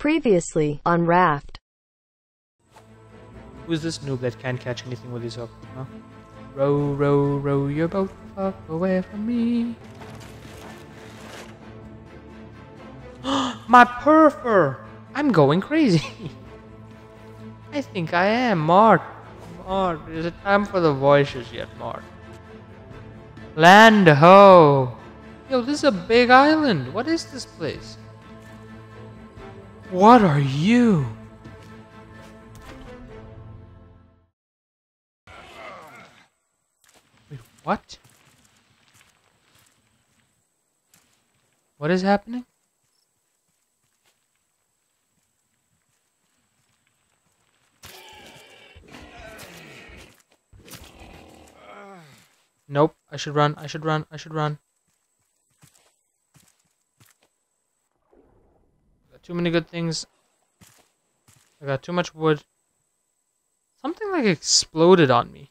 Previously on Raft. Who's this noob that can't catch anything with his hook, huh? Row, row, row your boat far away from me. My purfer! I'm going crazy. I think I am, Mart. Mart, is it time for the voices yet, Mart? Land ho! Yo, this is a big island. What is this place? What are you? Wait, what? What is happening? Nope, I should run. Too many good things. I got too much wood. Something like exploded on me.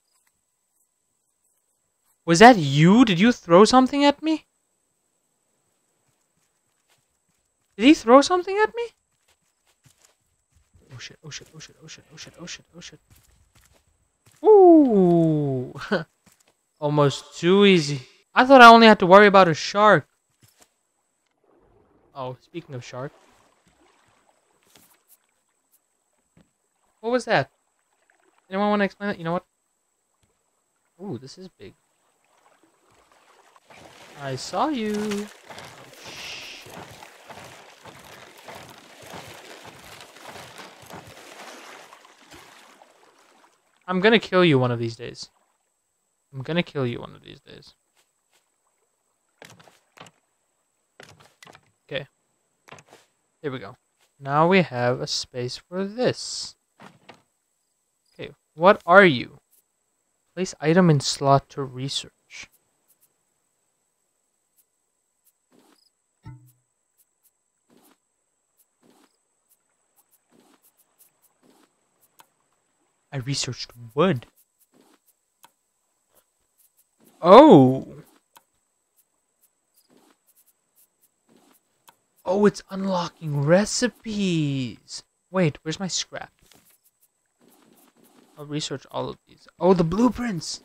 Was that you? Did you throw something at me? Did he throw something at me? Oh shit, oh shit, oh shit, oh shit, oh shit, oh shit, oh shit. Ooh! Almost too easy. I thought I only had to worry about a shark. Oh, speaking of shark. What was that? Anyone want to explain that? You know what? Ooh, this is big. I saw you. Oh, shit. I'm gonna kill you one of these days. Okay. Here we go. Now we have a space for this. What are you? Place item in slot to research. I researched wood. Oh! Oh, it's unlocking recipes! Wait, where's my scrap? I'll research all of these. Oh, the blueprints!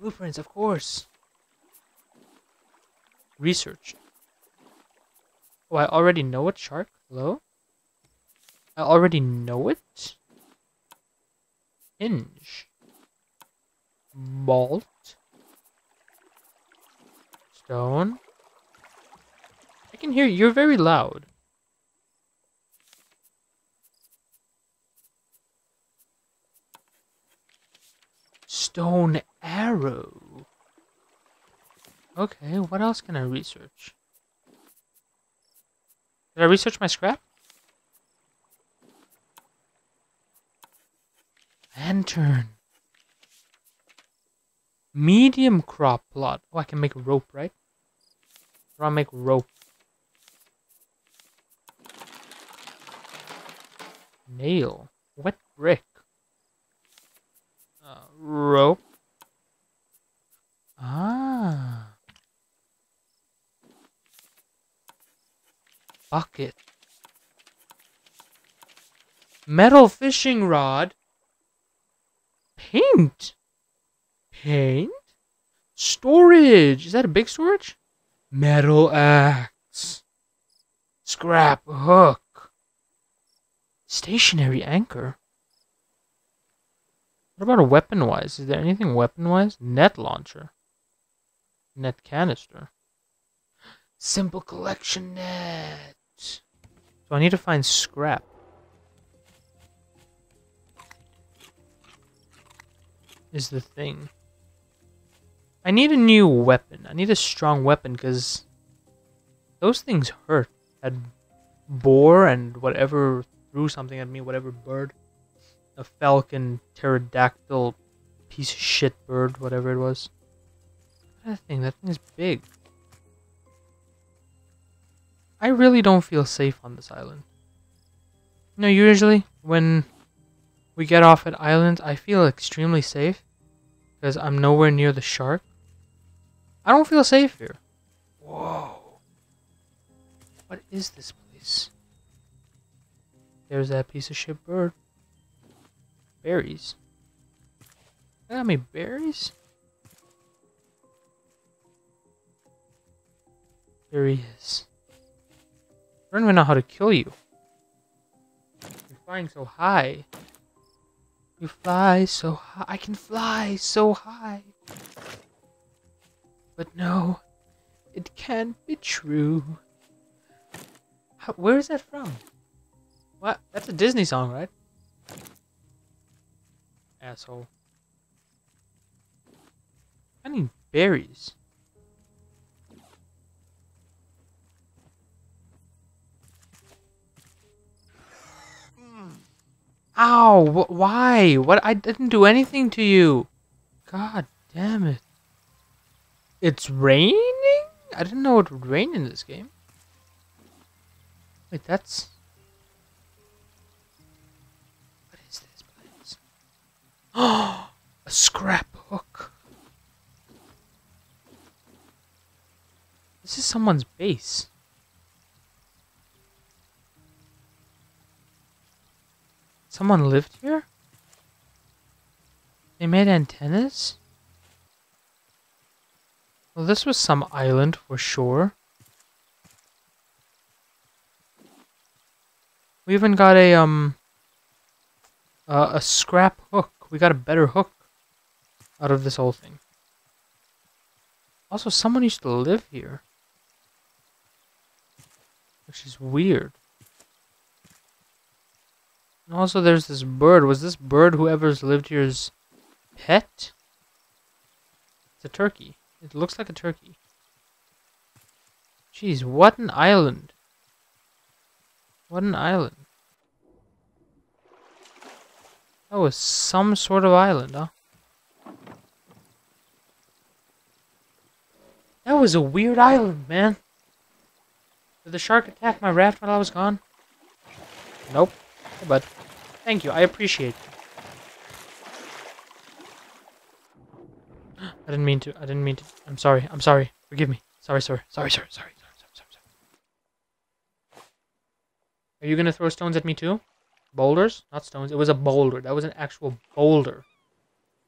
Blueprints, of course. Research. Oh, I already know it, shark. Hello? I already know it. Hinge. Bolt. Stone. I can hear you. You're very loud. Stone arrow. Okay, what else can I research? Did I research my scrap? Lantern. Medium crop plot. Oh, I can make rope, right? Or I'll make rope. Nail. Wet brick. Rope. Ah. Bucket. Metal fishing rod. Paint. Paint? Storage. Is that a big storage? Metal axe. Scrap hook. Stationary anchor. What about a weapon-wise? Is there anything weapon-wise? Net launcher. Net canister. Simple collection net. So I need to find scrap. Is the thing. I need a new weapon. I need a strong weapon because those things hurt. That boar and whatever threw something at me, whatever bird. A falcon, pterodactyl, piece of shit bird, whatever it was. That thing is big. I really don't feel safe on this island. You know, usually when we get off at islands, I feel extremely safe because I'm nowhere near the shark. I don't feel safe here. Whoa. What is this place? There's that piece of shit bird. Berries. How many berries? There he is. I don't even know how to kill you. You're flying so high. You fly so high. I can fly so high. But no, it can't be true. How, where is that from? What? That's a Disney song, right? Asshole. I need berries. Ow! Why? What? I didn't do anything to you. God damn it! It's raining. I didn't know it would rain in this game. Wait, that's. What is this place? Oh, a scrapbook. This is someone's base. Someone lived here? They made antennas? Well, this was some island for sure. We even got a scrap hook. We got a better hook out of this whole thing. Also, someone used to live here, which is weird. And also there's this bird. Was this bird whoever's lived here's pet? It's a turkey. It looks like a turkey. Jeez, what an island. What an island. That was some sort of island, huh? That was a weird island, man. Did the shark attack my raft while I was gone? Nope. But thank you, I appreciate it. I didn't mean to. I'm sorry. Forgive me. Sorry. Are you gonna throw stones at me too? Boulders? Not stones. It was a boulder. That was an actual boulder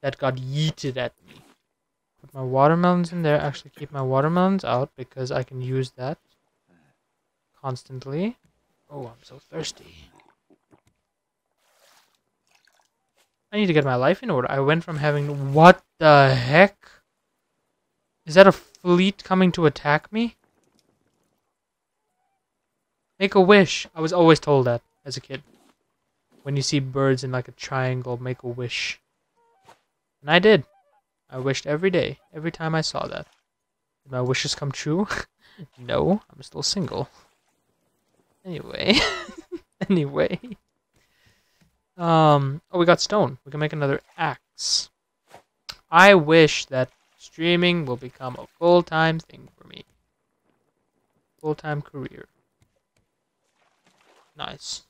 that got yeeted at me. Put my watermelons in there. Actually keep my watermelons out because I can use that constantly. Oh, I'm so thirsty. I need to get my life in order. I went from having... What the heck? Is that a fleet coming to attack me? Make a wish. I was always told that as a kid. When you see birds in like a triangle, make a wish. And I did. I wished every day. Every time I saw that. Did my wishes come true? No, I'm still single. Anyway. Anyway. Oh, we got stone. We can make another axe. I wish that streaming will become a full-time thing for me. Full-time career. Nice.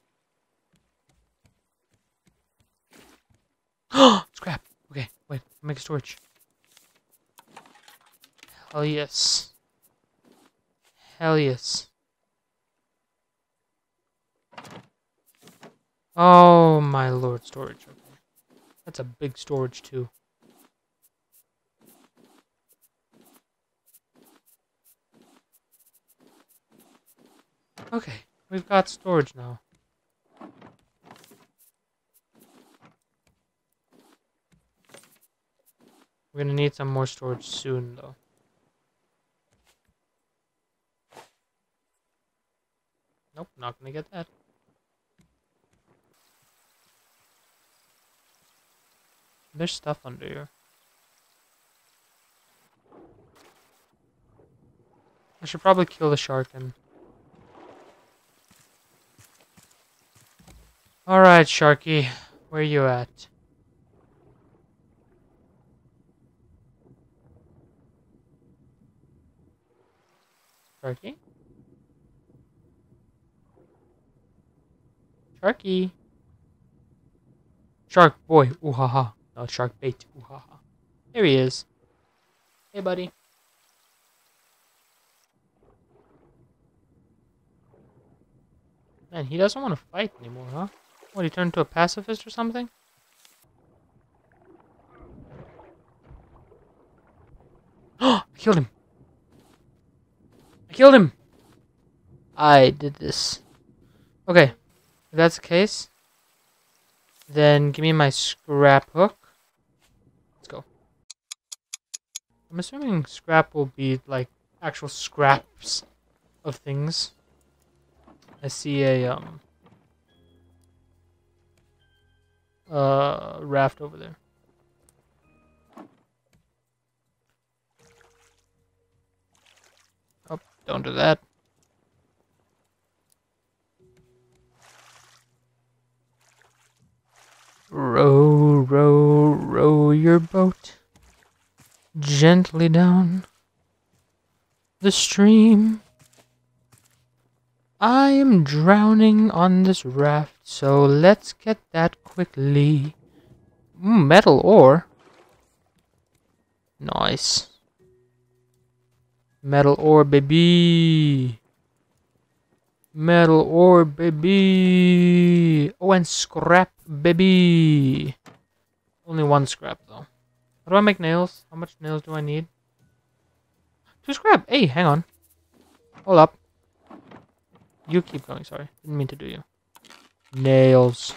Oh, scrap. Okay, wait. I'll make a torch. Hell yes. Hell yes. Oh my lord, storage. Okay. That's a big storage too. Okay, we've got storage now. We're gonna need some more storage soon though. Nope, not gonna get that. There's stuff under here. I should probably kill the shark and... Alright, Sharky. Where you at? Sharky? Sharky? Shark boy. Ooh ha ha. No, shark bait. Ooh, ha, ha. Here he is. Hey, buddy. Man, he doesn't want to fight anymore, huh? What, he turned into a pacifist or something? Oh, I killed him! I killed him! I did this. Okay, if that's the case, then give me my scrap hook. Let's go. I'm assuming scrap will be like actual scraps of things. I see a raft over there. Oh, don't do that. Row, row, row your boat gently down the stream. I am drowning on this raft, so let's get that quickly. Metal ore. Nice. Metal ore, baby. Metal ore, baby. Oh, and scrap, baby. Only one scrap, though. How do I make nails? How much nails do I need? 2 scrap. Hey, hang on. Hold up. You keep going, sorry. Didn't mean to do you. Nails.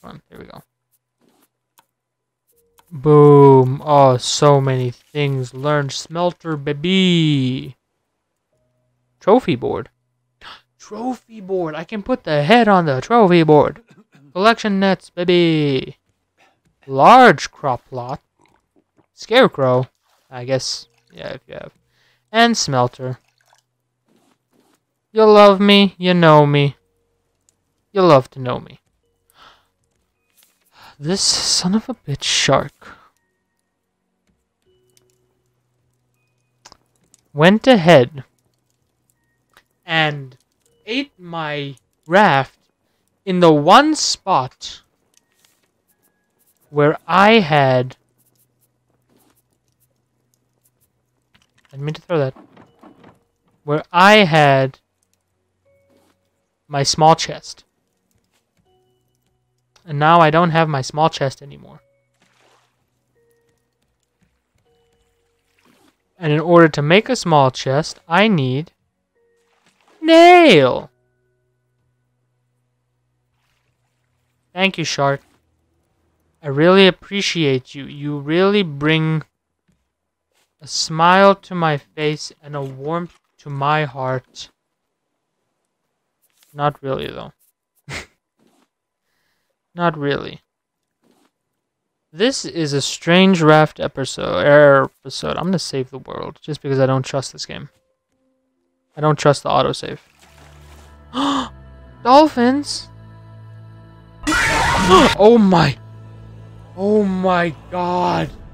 Come on, there we go. Boom. Oh, so many things. Learn smelter, baby. Trophy board. Trophy board. I can put the head on the trophy board. Collection nets, baby. Large crop lot. Scarecrow. I guess, yeah, if you have. And smelter. You love me, you know me. You love to know me. This son of a bitch shark went ahead and ate my raft in the one spot where I had... I meant to throw that. Where I had my small chest. And now I don't have my small chest anymore. And in order to make a small chest, I need nail. Thank you, shark. I really appreciate you. You really bring a smile to my face and a warmth to my heart. Not really, though. Not really. This is a strange raft episode. I'm gonna save the world just because I don't trust this game. I don't trust the autosave. Dolphins! Oh my! Oh my god!